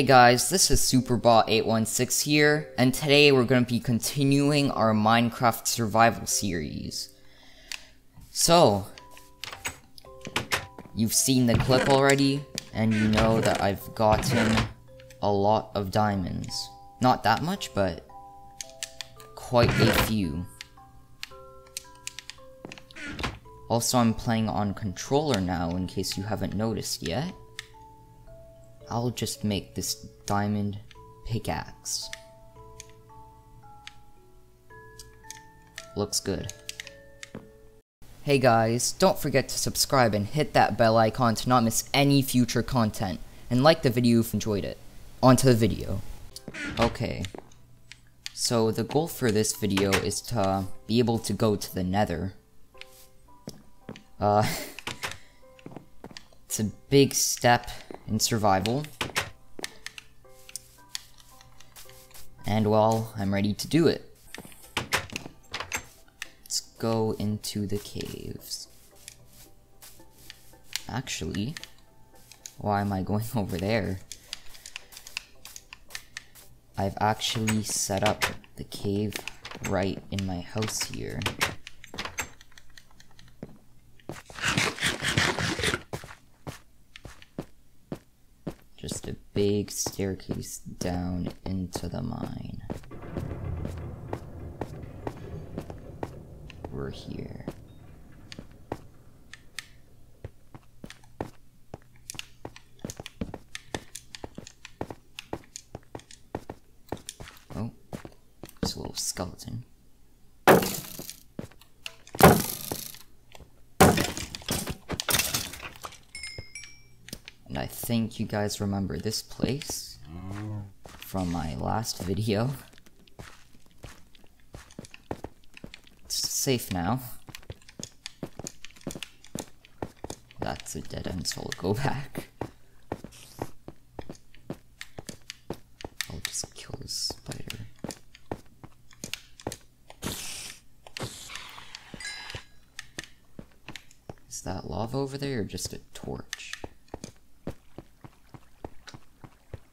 Hey guys, this is SuperBot816 here, and today we're going to be continuing our Minecraft survival series. So, you've seen the clip already, and you know that I've gotten a lot of diamonds. Not that much, but quite a few. Also, I'm playing on controller now, in case you haven't noticed yet. I'll just make this diamond pickaxe. Looks good. Hey guys, don't forget to subscribe and hit that bell icon to not miss any future content. And like the video if you've enjoyed it. On to the video. Okay. So the goal for this video is to be able to go to the Nether. It's a big step in survival, and well, I'm ready to do it. Let's go into the caves. Actually, why am I going over there? I've actually set up the cave right in my house here. Just a big staircase down into the mine. We're here. Oh, there's a little skeleton. And I think you guys remember this place from my last video. It's safe now. That's a dead end, so I'll go back. I'll just kill this spider. Is that lava over there or just a torch?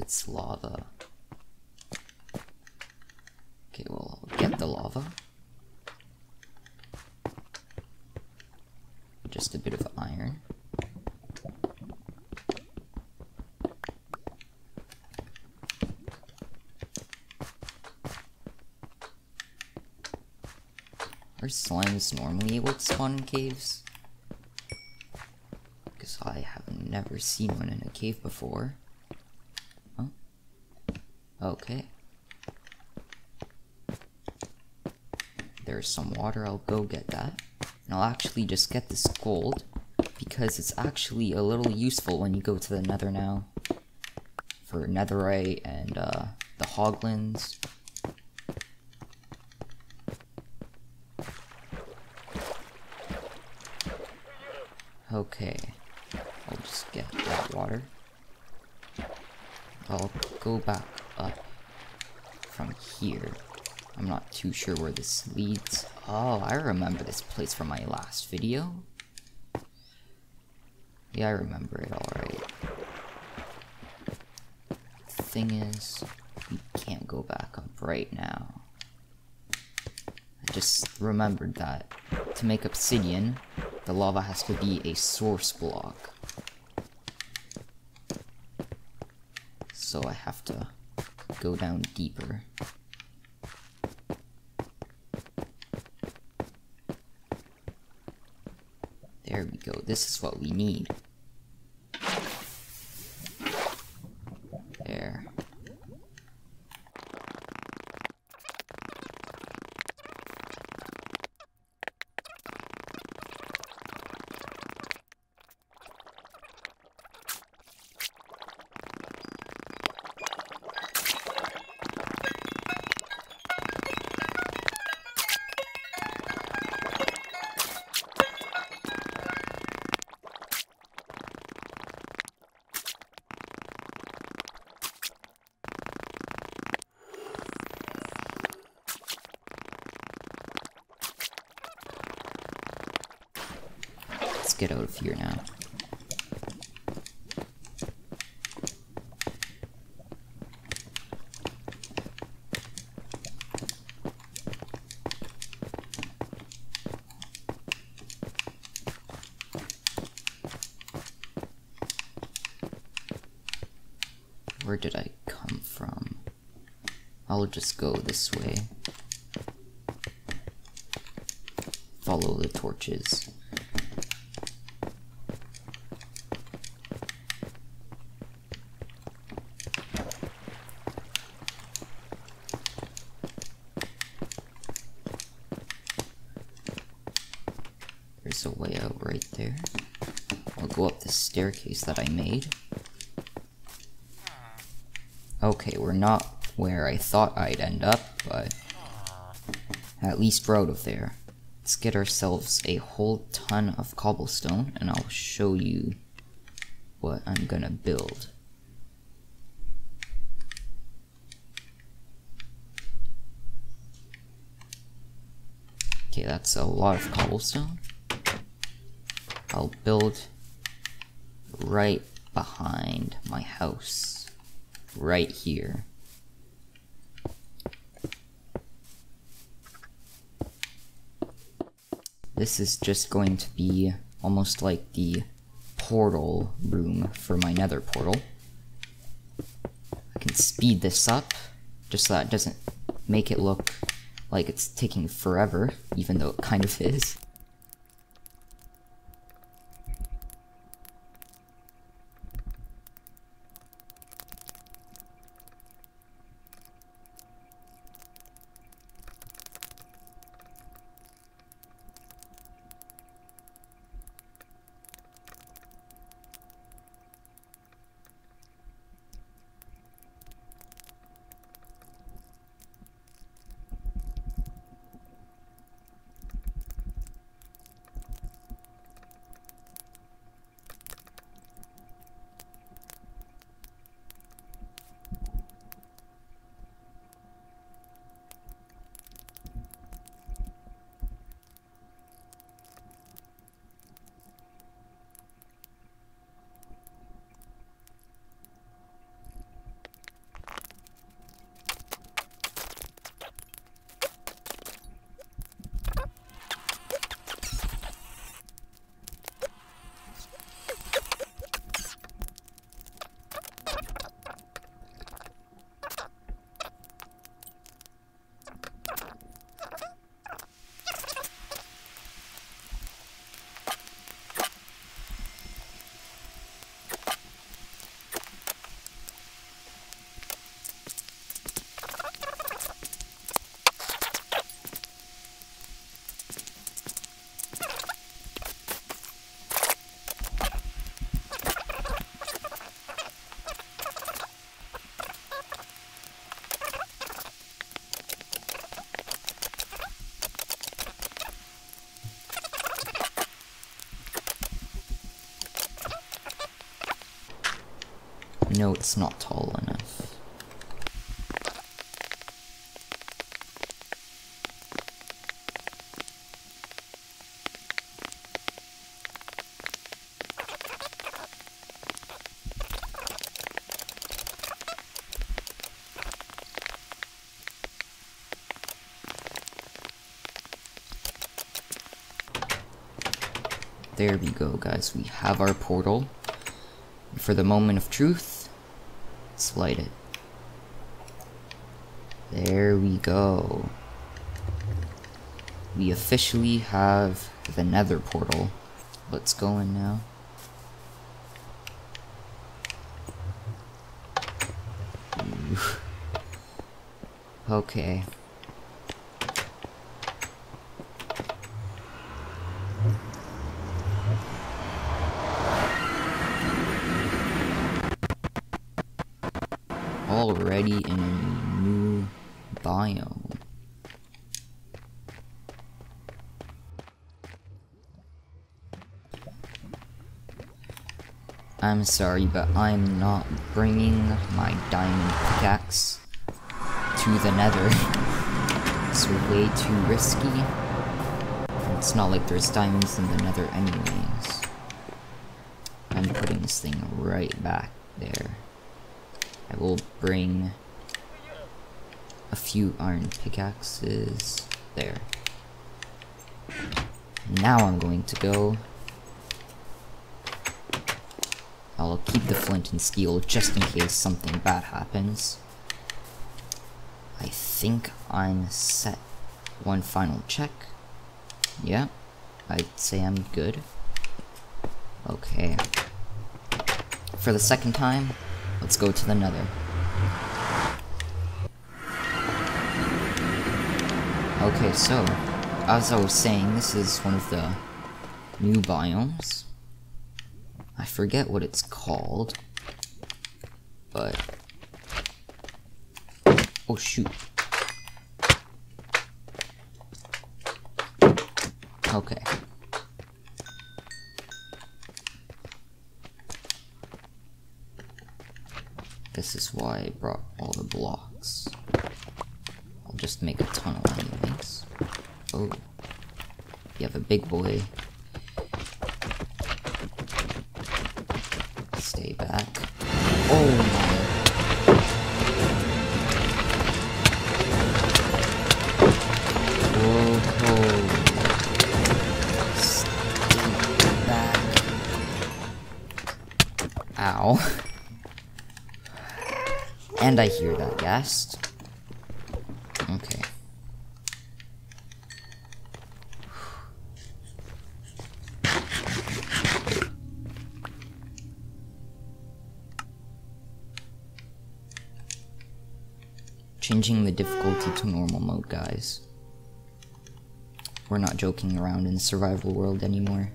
It's lava. Okay, well, I'll get the lava. Just a bit of iron. Are slimes normally able to spawn in caves? Because I have never seen one in a cave before. Okay. There's some water, I'll go get that. And I'll actually just get this gold, because it's actually a little useful when you go to the Nether now. For netherite and the hoglins. Okay. I'll just get that water. I'll go back up from here. I'm not too sure where this leads. Oh, I remember this place from my last video. Yeah, I remember it alright. Thing is, we can't go back up right now. I just remembered that to make obsidian, the lava has to be a source block. So I have to go down deeper. There we go, this is what we need. There. Let's get out of here now. Where did I come from? I'll just go this way. Follow the torches. There's a way out right there. I'll go up the staircase that I made. Okay, we're not where I thought I'd end up, but at least we're out of there. Let's get ourselves a whole ton of cobblestone, and I'll show you what I'm gonna build. Okay, that's a lot of cobblestone. I'll build right behind my house. Right here. This is just going to be almost like the portal room for my nether portal. I can speed this up just so that it doesn't make it look like it's taking forever, even though it kind of is. No, it's not tall enough. There we go, guys. We have our portal. And for the moment of truth, let's light it. There we go. We officially have the Nether portal. Let's go in now. Ooh. Okay. Already in a new biome. I'm sorry, but I'm not bringing my diamond pickaxe to the Nether. It's way too risky. It's not like there's diamonds in the Nether anyways. I'm putting this thing right back there. I will bring a few iron pickaxes there. Now I'm going to go. I'll keep the flint and steel just in case something bad happens. I think I'm set. One final check. Yeah, I'd say I'm good. Okay. For the second time, let's go to the Nether. Okay, so, as I was saying, this is one of the new biomes. I forget what it's called, but... oh shoot. Okay. This is why I brought all the blocks. I'll just make a tunnel anyways. Oh. You have a big boy. Stay back. Oh my. Whoa. Stay back. Ow. And I hear that ghast. Okay. Changing the difficulty to normal mode, guys. We're not joking around in the survival world anymore.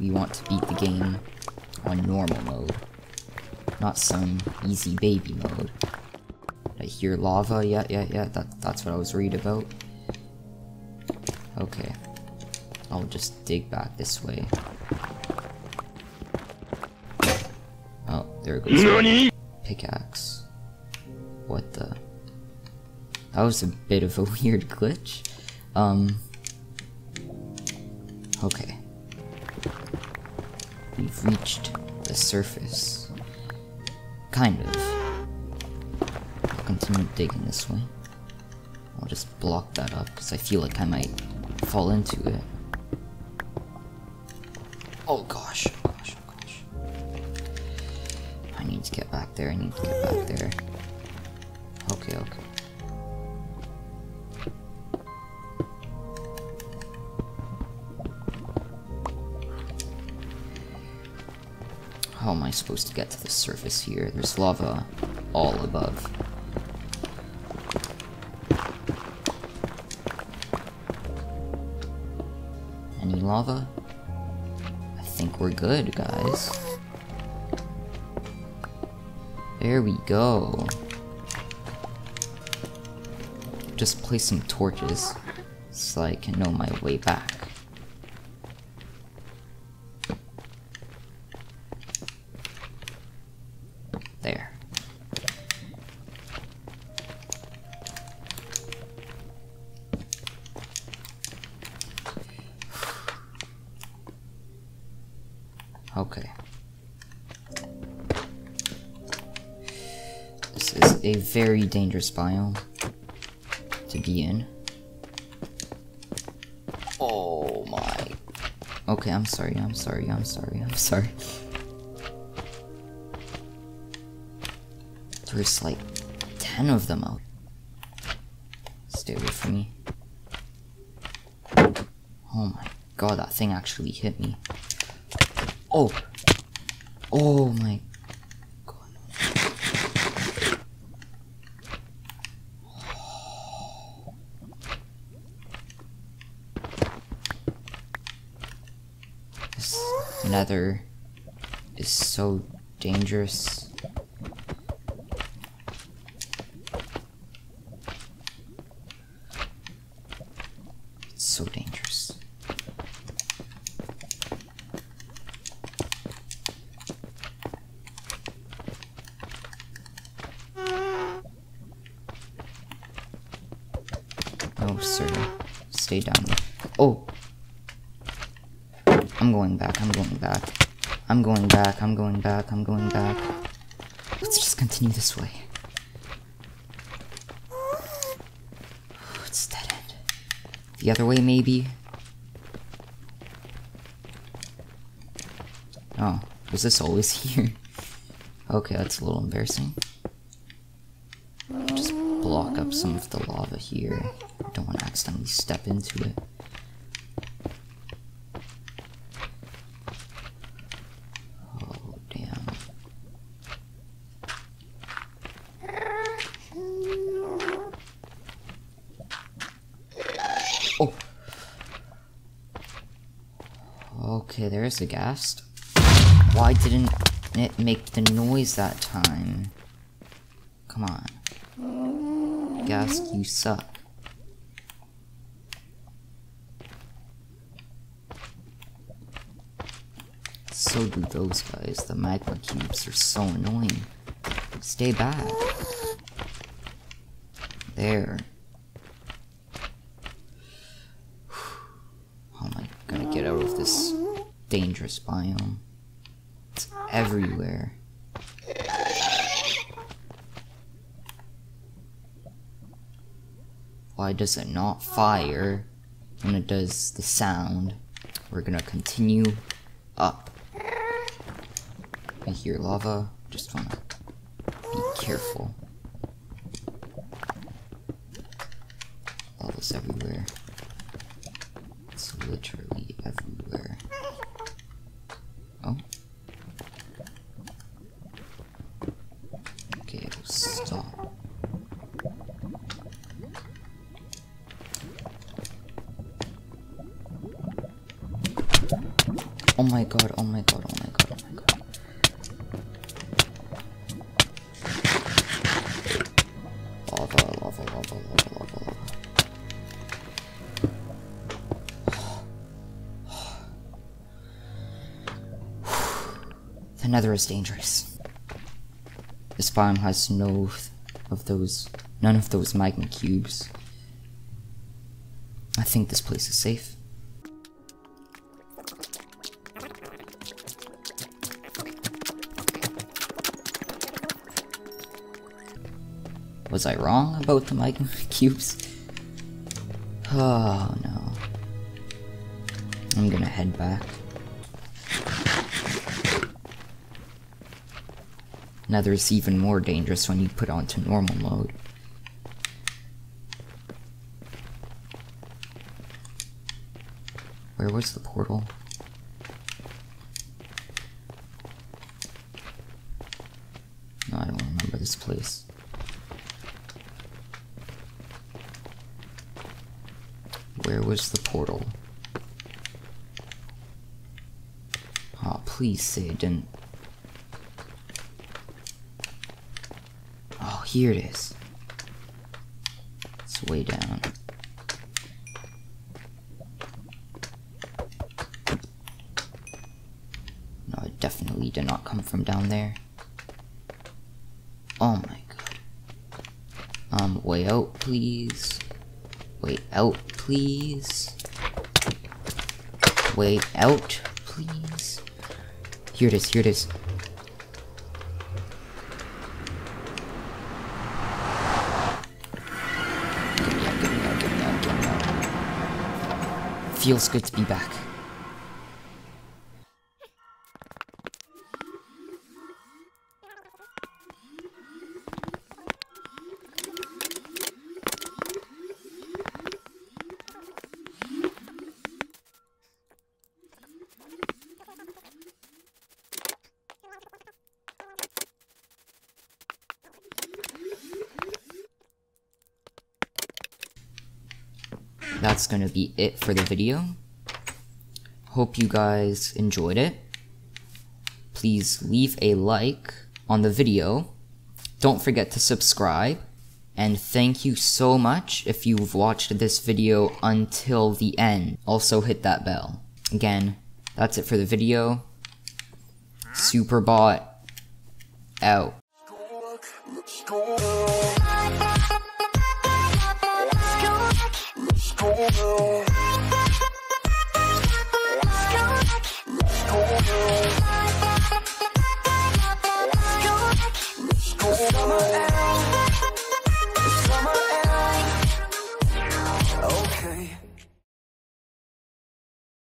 We want to beat the game on normal mode, not some easy baby mode. I hear lava, yeah, that's what I was worried about. Okay, I'll just dig back this way. Oh, there goes my pickaxe. What the... that was a bit of a weird glitch. Okay. We've reached the surface. Kind of. I'll continue digging this way. I'll just block that up because I feel like I might fall into it. Oh gosh, oh gosh, oh gosh. I need to get back there, I need to get back there. Okay, okay. How am I supposed to get to the surface here? There's lava all above. Any lava? I think we're good, guys. There we go. Just place some torches so I can know my way back. Okay. This is a very dangerous biome to be in. Oh my. Okay, I'm sorry. There's like 10 of them out. Stay away from me. Oh my god, that thing actually hit me. Oh! Oh my god. Oh. This Nether is so dangerous. It's so dangerous. No, sir. Stay down. Oh! I'm going back. Let's just continue this way. It's dead end. The other way, maybe? Oh, was this always here? Okay, that's a little embarrassing. Just block up some of the lava here. I don't want to accidentally step into it. Oh, damn. Oh! Okay, there's a ghast. Why didn't it make the noise that time? Come on. Ghast, you suck. So do those guys. The magma cubes are so annoying. Stay back. There. How am I gonna get out of this dangerous biome? It's everywhere. Why does it not fire when it does the sound? We're gonna continue up. I hear lava. Just wanna be careful. Lava's everywhere. It's literally everywhere. Oh. Okay, I'll stop. Oh my god, oh my god, oh my god, oh my god. Lava, lava, lava, lava, lava, lava. The Nether is dangerous. This biome has none of those magma cubes. I think this place is safe. Was I wrong about the magma cubes? Oh no. I'm gonna head back. Nether is even more dangerous when you put onto normal mode. Where was the portal? No, I don't remember this place. Where was the portal? Oh, please say it didn't. Oh, here it is. It's way down. No, it definitely did not come from down there. Oh my god. Way out, please. Way out, please. Way out, please. Here it is, here it is. Get me out, get me out, get me out, get me out. Feels good to be back. That's gonna be it for the video. Hope you guys enjoyed it. Please leave a like on the video. Don't forget to subscribe. And thank you so much if you've watched this video until the end. Also hit that bell. Again, that's it for the video. SuperBot out. Let's go.